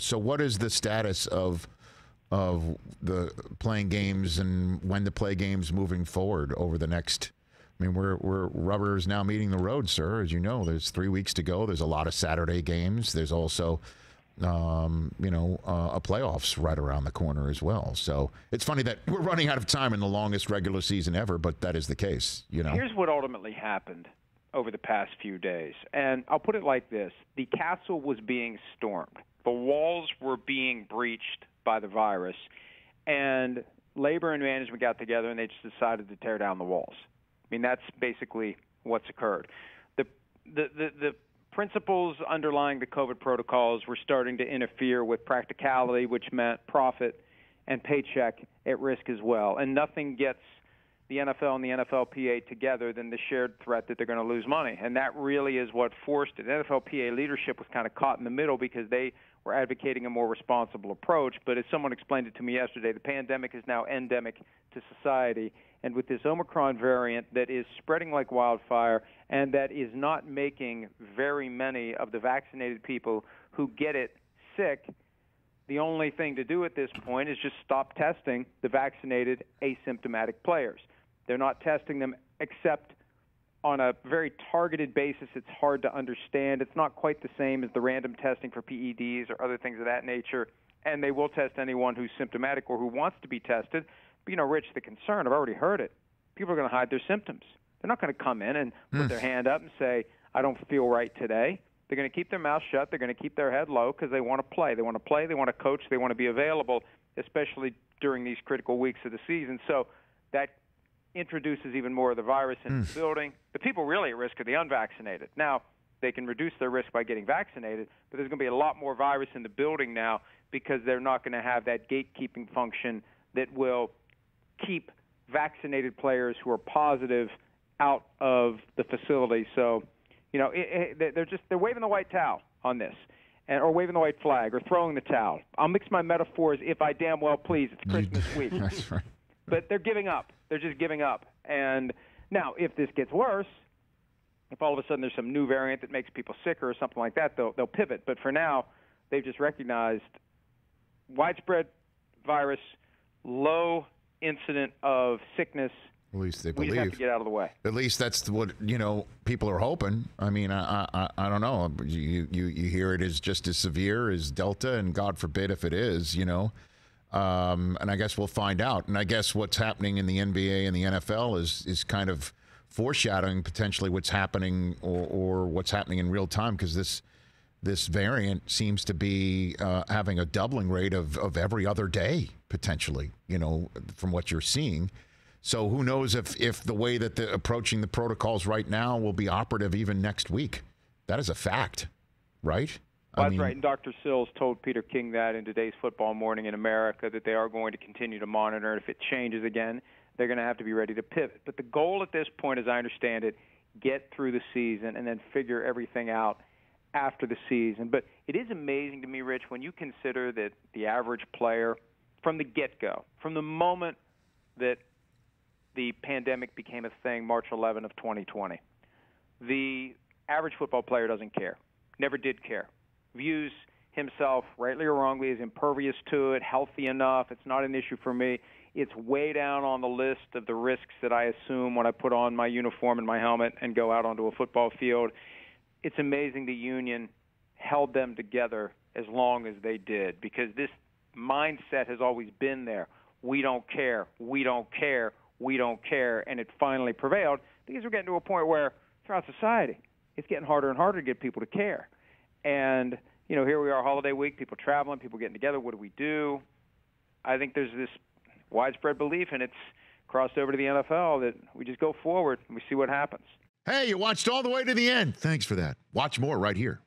So what is the status of the playing games and when to play games moving forward over the next? I mean, we're rubber is now meeting the road, sir. As you know, there's 3 weeks to go. There's a lot of Saturday games. There's also, a playoffs right around the corner as well. So it's funny that we're running out of time in the longest regular season ever, but that is the case. You know, here's what ultimately happened over the past few days, and I'll put it like this: the castle was being stormed. The walls were being breached by the virus, and labor and management got together and they just decided to tear down the walls. I mean, that's basically what's occurred. The principles underlying the COVID protocols were starting to interfere with practicality, which meant profit and paycheck at risk as well. And nothing gets the NFL and the NFLPA together than the shared threat that they're going to lose money. And that really is what forced it. NFLPA leadership was kind of caught in the middle because they were advocating a more responsible approach. But as someone explained it to me yesterday, the pandemic is now endemic to society. And with this Omicron variant that is spreading like wildfire and that is not making very many of the vaccinated people who get it sick, the only thing to do at this point is just stop testing the vaccinated asymptomatic players. They're not testing them except on a very targeted basis. It's hard to understand. It's not quite the same as the random testing for PEDs or other things of that nature. And they will test anyone who's symptomatic or who wants to be tested. But, you know, Rich, the concern, I've already heard it. People are going to hide their symptoms. They're not going to come in and put their hand up and say, I don't feel right today. They're going to keep their mouth shut. They're going to keep their head low because they want to play. They want to play. They want to coach. They want to be available, especially during these critical weeks of the season. So that introduces even more of the virus into the building. The people really at risk are the unvaccinated. Now, they can reduce their risk by getting vaccinated, but there's going to be a lot more virus in the building now because they're not going to have that gatekeeping function that will keep vaccinated players who are positive out of the facility. So, you know, they're waving the white towel on this, or waving the white flag, or throwing the towel. I'll mix my metaphors if I damn well please. It's Christmas week. That's right. But they're giving up. They're just giving up. And now, if this gets worse, if all of a sudden there's some new variant that makes people sicker or something like that, they'll pivot. But for now, they've just recognized widespread virus, low incident of sickness. At least they believe. We just have to get out of the way. At least that's what, you know, people are hoping. I mean, I don't know. You hear it is just as severe as Delta, and God forbid if it is, you know. And I guess we'll find out. And I guess what's happening in the NBA and the NFL is kind of foreshadowing potentially what's happening or what's happening in real time, because this variant seems to be having a doubling rate of every other day potentially, you know, from what you're seeing. So who knows if the way that they're approaching the protocols right now will be operative even next week. That is a fact, right? Well, that's right. And Dr. Sills told Peter King that in today's Football Morning in America, that they are going to continue to monitor. If it changes again, they're going to have to be ready to pivot. But the goal at this point, as I understand it, get through the season and then figure everything out after the season. But it is amazing to me, Rich, when you consider that the average player from the get-go, from the moment that the pandemic became a thing, March 11 of 2020. The average football player doesn't care, never did care, views himself, rightly or wrongly, as impervious to it, healthy enough. It's not an issue for me. It's way down on the list of the risks that I assume when I put on my uniform and my helmet and go out onto a football field. It's amazing the union held them together as long as they did, because this mindset has always been there. We don't care. We don't care. We don't care, and it finally prevailed because we're getting to a point where throughout society it's getting harder and harder to get people to care. And, you know, here we are, holiday week, people traveling, people getting together. What do we do? I think there's this widespread belief, and it's crossed over to the NFL, that we just go forward and we see what happens. Hey, you watched all the way to the end. Thanks for that. Watch more right here.